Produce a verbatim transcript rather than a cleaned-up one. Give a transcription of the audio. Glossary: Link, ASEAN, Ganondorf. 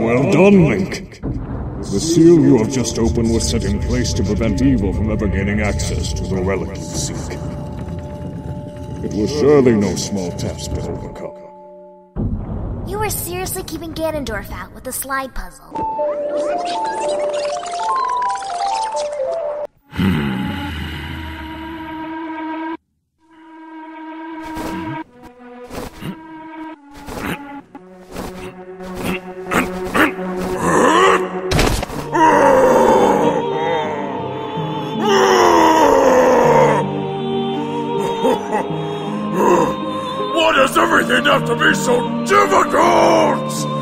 Well done, Link. The seal you have just opened was set in place to prevent evil from ever gaining access to the relic you seek. It was surely no small task to overcome. You were seriously keeping Ganondorf out with the slide puzzle. Why does everything have to be so difficult?